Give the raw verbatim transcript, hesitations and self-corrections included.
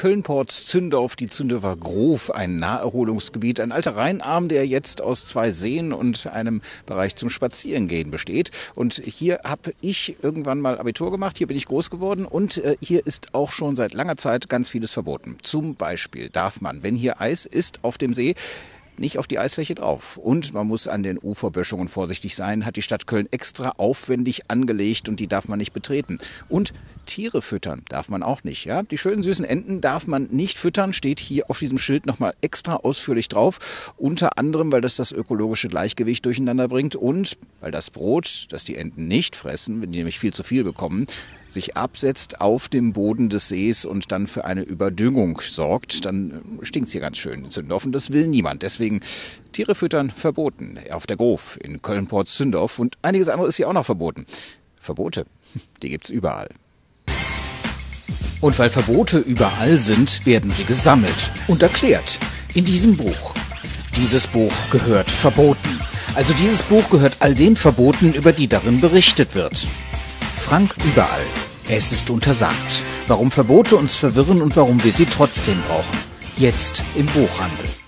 Köln-Porz-Zündorf, die Zündorfer Groov, ein Naherholungsgebiet, ein alter Rheinarm, der jetzt aus zwei Seen und einem Bereich zum Spazierengehen besteht. Und hier habe ich irgendwann mal Abitur gemacht, hier bin ich groß geworden und äh, hier ist auch schon seit langer Zeit ganz vieles verboten. Zum Beispiel darf man, wenn hier Eis ist auf dem See, nicht auf die Eisfläche drauf. Und man muss an den Uferböschungen vorsichtig sein, hat die Stadt Köln extra aufwendig angelegt und die darf man nicht betreten. Und Tiere füttern darf man auch nicht. Ja? Die schönen süßen Enten darf man nicht füttern, steht hier auf diesem Schild nochmal extra ausführlich drauf. Unter anderem, weil das das ökologische Gleichgewicht durcheinander bringt und weil das Brot, das die Enten nicht fressen, wenn die nämlich viel zu viel bekommen, sich absetzt auf dem Boden des Sees und dann für eine Überdüngung sorgt, dann stinkt es hier ganz schön in Zündorf und das will niemand. Deswegen Tiere füttern verboten auf der Groov in Köln-Porz-Zündorf und einiges andere ist hier auch noch verboten. Verbote, die gibt's überall. Und weil Verbote überall sind, werden sie gesammelt und erklärt in diesem Buch. Dieses Buch gehört verboten. Also dieses Buch gehört all den Verboten, über die darin berichtet wird. Frank Überall. Es ist untersagt. Warum Verbote uns verwirren und warum wir sie trotzdem brauchen. Jetzt im Buchhandel.